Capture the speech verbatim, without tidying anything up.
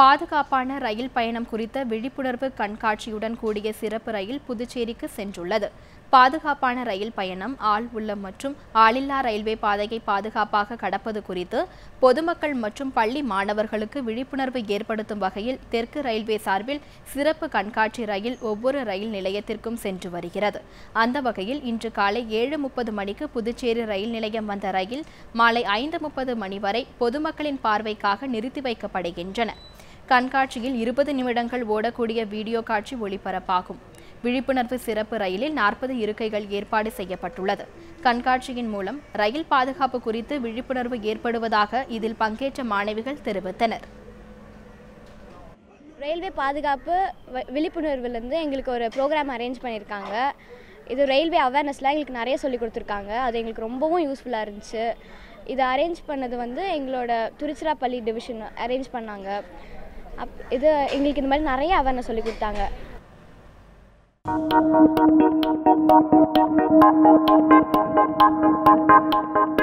பாதுகாப்பான ரயில் பயணம் குறித்த விழிப்புணர்வு கண்காட்சியுடன் கூடிய சிறப்பு ரயில் புதுச்சேரிக்கு சென்றுள்ளது. பாதுகாப்பான ரயில் பயணம், ஆள் உள்ளம் மற்றும் ஆளில்லா ரயில்வே பாதையை பாதுகாப்பாக கடப்பது குறித்து பொதுமக்கள் மற்றும் பள்ளி மாணவர்களுக்கு விழிப்புணர்வு ஏற்படுத்தும் வகையில் தெற்கு ரயில்வே சார்பில் சிறப்பு கண்காட்சி ரயில் ஒவ்வொரு ரயில் நிலையத்திற்கும் சென்று வருகிறது. அந்த வகையில் இன்று காலை ஏழு முப்பது மணிக்கு புதுச்சேரி ரயில் நிலையம் வந்த ரயில் மாலை ஐந்து முப்பது மணி வரை பொதுமக்களின் பார்வைக்காக நிறுத்தி வைக்கப்படுகின்றன. கண்காட்சியில் இருபது நிமிடங்கள் ஓடக்கூடிய வீடியோ காட்சி ஒளிபரப்பாகும். விழிப்புணர்வு சிறப்பு ரயிலில் நாற்பது இருக்கைகள் ஏற்பாடு செய்யப்பட்டுள்ளது. கண்காட்சியின் மூலம் ரயில் பாதுகாப்பு குறித்து விழிப்புணர்வு ஏற்படுவதாக இதில் பங்கேற்ற மாணவிகள் தெரிவித்தனர். ரயில்வே பாதுகாப்பு விழிப்புணர்வுலேருந்து எங்களுக்கு ஒரு ப்ரோக்ராம் அரேஞ்ச் பண்ணியிருக்காங்க. இது ரயில்வே அவேர்னஸ்லாம் எங்களுக்கு நிறைய சொல்லிக் கொடுத்துருக்காங்க. அது எங்களுக்கு ரொம்பவும் யூஸ்ஃபுல்லாக இருந்துச்சு. இதை அரேஞ்ச் பண்ணது வந்து எங்களோட திருச்சிராப்பள்ளி டிவிஷன் அரேஞ்ச் பண்ணாங்க. அப் இது எங்களுக்கு இந்த மாதிரி நிறைய அவேர்னஸ் சொல்லி கொடுத்தாங்க. Thank you.